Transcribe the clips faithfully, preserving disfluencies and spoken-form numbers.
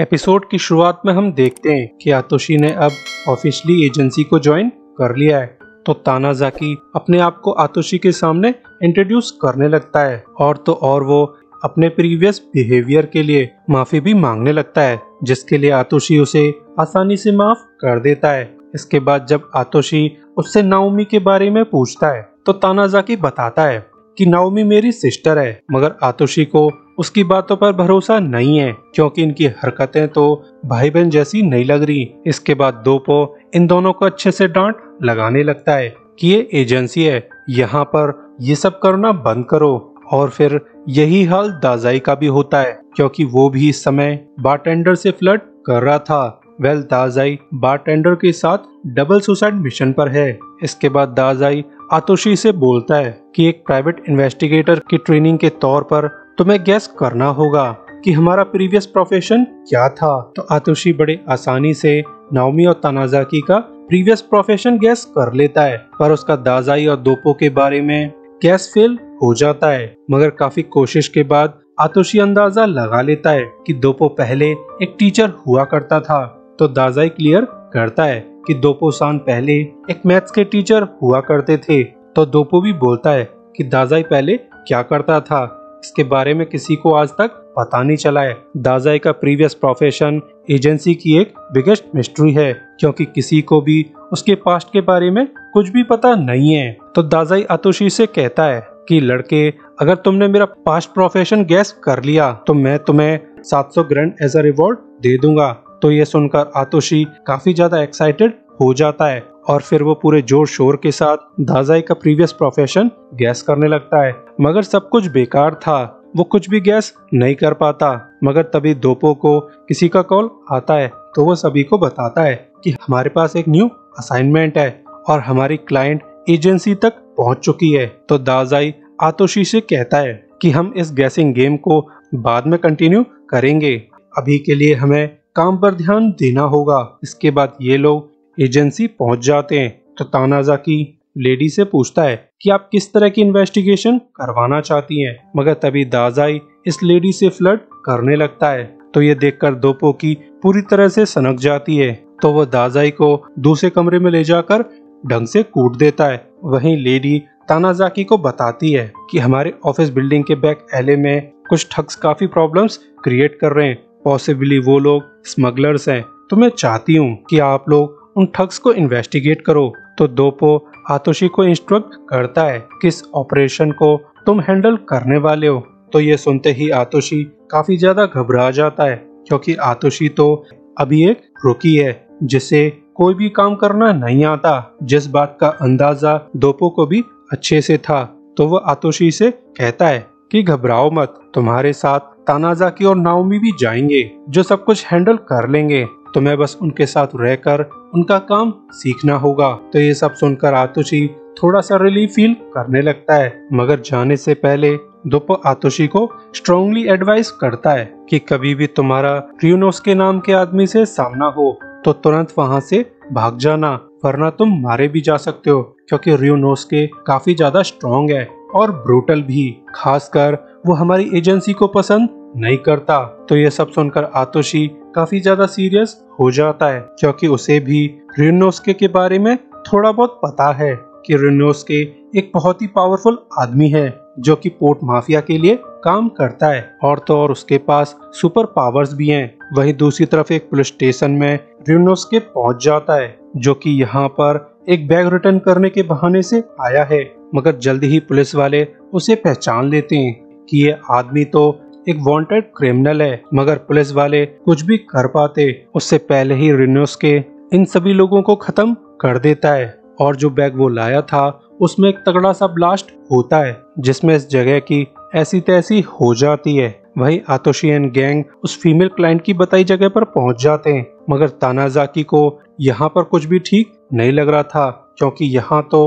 Episode की शुरुआत में हम देखते हैं कि आत्सुशी ने अब ऑफिशियली एजेंसी को ज्वाइन कर लिया है, तो तानिज़ाकी अपने आप को आत्सुशी के सामने इंट्रोड्यूस करने लगता है और तो और वो अपने प्रीवियस बिहेवियर के लिए माफी भी मांगने लगता है, जिसके लिए आत्सुशी उसे आसानी से माफ कर देता है। इसके बाद जब आत्सुशी उससे नाओमी के बारे में पूछता है तो तानिज़ाकी बताता है कि नाओमी मेरी सिस्टर है, मगर आत्सुशी को उसकी बातों पर भरोसा नहीं है क्योंकि इनकी हरकतें तो भाई बहन जैसी नहीं लग रही। इसके बाद डोपो इन दोनों को अच्छे से डांट लगाने लगता है कि ये एजेंसी है, यहाँ पर ये सब करना बंद करो। और फिर यही हाल दज़ाई का भी होता है क्योंकि वो भी इस समय बारटेंडर से फ्लर्ट कर रहा था। वेल दज़ाई बारटेंडर के साथ डबल सुसाइड मिशन पर है। इसके बाद दज़ाई आत्सुशी से बोलता है कि एक प्राइवेट इन्वेस्टिगेटर की ट्रेनिंग के तौर पर तुम्हें गैस करना होगा कि हमारा प्रीवियस प्रोफेशन क्या था। तो आत्सुशी बड़े आसानी से नाओमी और तानिज़ाकी का प्रीवियस प्रोफेशन गैस कर लेता है, पर उसका दज़ाई और डोपो के बारे में गैस फेल हो जाता है। मगर काफी कोशिश के बाद आत्सुशी अंदाजा लगा लेता है कि डोपो पहले एक टीचर हुआ करता था। तो दज़ाई क्लियर करता है कि डोपो सान पहले एक मैथ्स के टीचर हुआ करते थे। तो डोपो भी बोलता है कि दज़ाई पहले क्या करता था, इसके बारे में किसी को आज तक पता नहीं चला है। दज़ाई का प्रीवियस प्रोफेशन एजेंसी की एक बिगेस्ट मिस्ट्री है क्योंकि किसी को भी उसके पास्ट के बारे में कुछ भी पता नहीं है। तो दज़ाई आत्सुशी से कहता है कि लड़के, अगर तुमने मेरा पास्ट प्रोफेशन गैस कर लिया तो मैं तुम्हें सात सौ ग्रैंड एज अ रिवॉर्ड दे दूंगा। तो ये सुनकर आत्सुशी काफी ज्यादा एक्साइटेड हो जाता है और फिर वो पूरे जोर शोर के साथ दज़ाई का प्रीवियस प्रोफेशन गैस करने लगता है, मगर सब कुछ बेकार था, वो कुछ भी गैस नहीं कर पाता। मगर तभी डोपो को किसी का कॉल आता है तो वो सभी को बताता है कि हमारे पास एक न्यू असाइनमेंट है और हमारी क्लाइंट एजेंसी तक पहुंच चुकी है। तो दज़ाई आत्सुशी से कहता है कि हम इस गैसिंग गेम को बाद में कंटिन्यू करेंगे, अभी के लिए हमें काम पर ध्यान देना होगा। इसके बाद ये लोग एजेंसी पहुंच जाते हैं। तो तानिज़ाकी लेडी से पूछता है कि आप किस तरह की इन्वेस्टिगेशन करवाना चाहती हैं, मगर तभी दज़ाई इस लेडी से फ्लर्ट करने लगता है। तो ये देखकर डोपो की पूरी तरह से सनक जाती है, तो वो दज़ाई को दूसरे कमरे में ले जाकर ढंग से कूट देता है। वहीं लेडी तानिज़ाकी को बताती है कि हमारे ऑफिस बिल्डिंग के बैक एले में कुछ ठग्स काफी प्रॉब्लम्स क्रिएट कर रहे हैं, पॉसिबली वो लोग स्मगलर्स हैं, तो मैं चाहती हूँ कि आप लोग उन ठग्स को इन्वेस्टिगेट करो। तो डोपो आत्सुशी को इंस्ट्रक्ट करता है कि इस ऑपरेशन को तुम हैंडल करने वाले हो। तो ये सुनते ही आत्सुशी काफी ज्यादा घबरा जाता है क्योंकि आत्सुशी तो अभी एक रुकी है जिसे कोई भी काम करना नहीं आता, जिस बात का अंदाजा डोपो को भी अच्छे से था। तो वो आत्सुशी से कहता है कि घबराओ मत, तुम्हारे साथ तानिज़ाकी और नाओमी भी जाएंगे जो सब कुछ हैंडल कर लेंगे, तुम्हें बस उनके साथ रहकर उनका काम सीखना होगा। तो ये सब सुनकर आत्सुशी थोड़ा सा रिलीफ फील करने लगता है, मगर जाने से पहले डोपो आत्सुशी को स्ट्रांगली एडवाइस करता है कि कभी भी तुम्हारा र्युनोस्के नाम के आदमी से सामना हो तो तुरंत वहाँ से भाग जाना, वरना तुम मारे भी जा सकते हो क्योंकि र्युनोस्के काफी ज्यादा स्ट्रॉन्ग है और ब्रूटल भी, खासकर वो हमारी एजेंसी को पसंद नहीं करता। तो ये सब सुनकर आत्सुशी काफी ज्यादा सीरियस हो जाता है क्योंकि उसे भी र्युनोस्के के बारे में थोड़ा बहुत पता है कि र्युनोस्के एक बहुत ही पावरफुल आदमी है जो कि पोर्ट माफिया के लिए काम करता है और तो और उसके पास सुपर पावर्स भी हैं। वहीं दूसरी तरफ एक पुलिस स्टेशन में र्युनोस्के पहुंच जाता है जो कि यहाँ पर एक बैग रिटर्न करने के बहाने से आया है, मगर जल्दी ही पुलिस वाले उसे पहचान लेते हैं कि ये आदमी तो एक वांटेड क्रिमिनल है, मगर पुलिस वाले कुछ भी कर पाते उससे पहले ही र्युनोस्के इन सभी लोगों को खत्म कर देता है। और जो बैग वो लाया था उसमें एक तगड़ा सा ब्लास्ट होता है जिसमें इस जगह की ऐसी तैसी हो जाती है। वहीं आत्सुशी एंड गैंग उस फीमेल क्लाइंट की बताई जगह पर पहुंच जाते हैं, मगर तानिज़ाकी को यहाँ पर कुछ भी ठीक नहीं लग रहा था क्योंकि यहाँ तो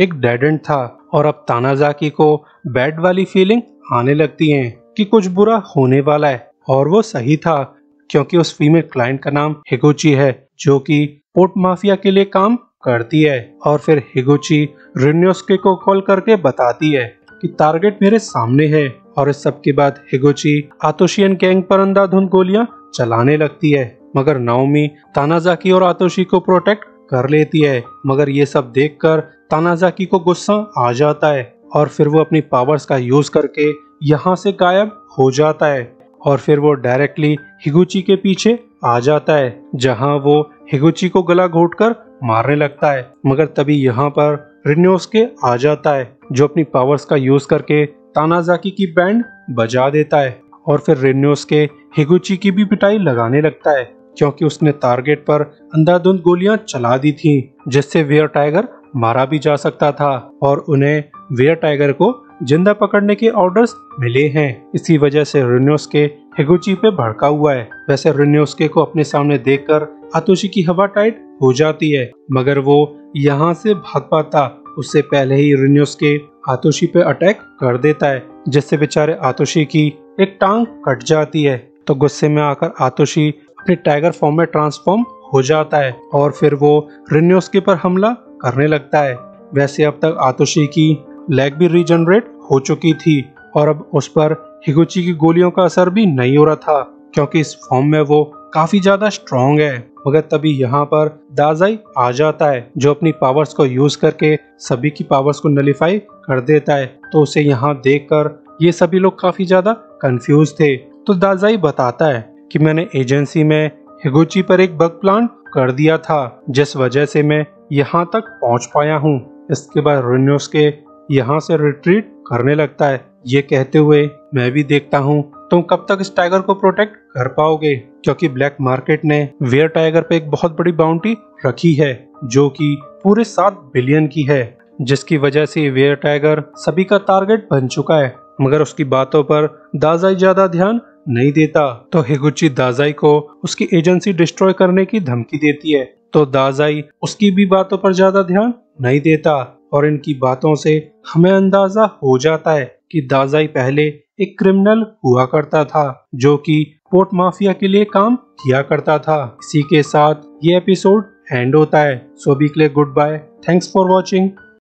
एक डेड एंड था और अब तानिज़ाकी को बैड वाली फीलिंग आने लगती है कि कुछ बुरा होने वाला है। और वो सही था क्योंकि उस फीमेल क्लाइंट का नाम हिगुची है जो कि पोर्ट माफिया के लिए काम करती है। और फिर हिगुची र्युनोस्के को कॉल करके बताती है कि टारगेट मेरे सामने है, और इस सब के बाद हिगुची आत्सुशी एंड गैंग पर अंधाधुंध गोलियां चलाने लगती है, मगर नाओमी तानिज़ाकी और आत्सुशी को प्रोटेक्ट कर लेती है। मगर ये सब देखकर तानिज़ाकी को गुस्सा आ जाता है और फिर वो अपनी पावर्स का यूज करके यहाँ से गायब हो जाता है और फिर वो डायरेक्टली हिगुची के पीछे आ जाता है, जहाँ वो हिगुची को गला घोंटकर मारने लगता है। मगर तभी यहाँ पर र्युनोस्के आ जाता है जो अपनी पावर्स का यूज करके तानिज़ाकी की बैंड बजा देता है और फिर र्युनोस्के हिगुची की भी पिटाई लगाने लगता है क्योंकि उसने टारगेट पर अंधाधुंध गोलियां चला दी थी जिससे वियर टाइगर मारा भी जा सकता था और उन्हें वियर टाइगर को जिंदा पकड़ने के ऑर्डर्स मिले हैं। इसी वजह से र्युनोस्के हिगुची पे भड़का हुआ है। वैसे र्युनोस्के को अपने सामने देखकर आत्सुशी की हवा टाइट हो जाती है, मगर वो यहाँ से भाग पाता उससे पहले ही र्युनोस्के आत्सुशी पे अटैक कर देता है जिससे बेचारे आत्सुशी की एक टांग कट जाती है। तो गुस्से में आकर आत्सुशी अपने टाइगर फॉर्म में ट्रांसफॉर्म हो जाता है और फिर वो र्युनोस्के पर हमला करने लगता है। वैसे अब तक आत्सुशी की लेग भी रीजनरेट हो चुकी थी और अब उस पर हिगुची की गोलियों का असर भी नहीं हो रहा था क्योंकि इस फॉर्म में वो काफी ज्यादा स्ट्रॉन्ग है। मगर तभी यहाँ पर दज़ाई आ जाता है जो अपनी पावर्स को यूज करके सभी की पावर्स को नलीफाई कर देता है। तो उसे यहाँ देखकर ये सभी लोग काफी ज्यादा कंफ्यूज थे। तो दज़ाई बताता है कि मैंने एजेंसी में हिगुची पर एक बग प्लांट कर दिया था जिस वजह से मैं यहाँ तक पहुँच पाया हूँ। इसके बाद र्युनोस्के यहाँ से रिट्रीट करने लगता है ये कहते हुए, मैं भी देखता हूँ तुम कब तक इस टाइगर को प्रोटेक्ट कर पाओगे क्योंकि ब्लैक मार्केट ने वियर टाइगर पे एक बहुत बड़ी बाउंटी रखी है जो कि पूरे सात बिलियन की है, जिसकी वजह से वियर टाइगर सभी का टारगेट बन चुका है। मगर उसकी बातों पर दज़ाई ज्यादा ध्यान नहीं देता तो हिगुची दज़ाई को उसकी एजेंसी डिस्ट्रॉय करने की धमकी देती है। तो दज़ाई उसकी भी बातों पर ज्यादा ध्यान नहीं देता और इनकी बातों से हमें अंदाजा हो जाता है कि दज़ाई पहले एक क्रिमिनल हुआ करता था जो कि पोर्ट माफिया के लिए काम किया करता था। इसी के साथ ये एपिसोड एंड होता है। सो अभी के लिए goodbye, thanks for watching.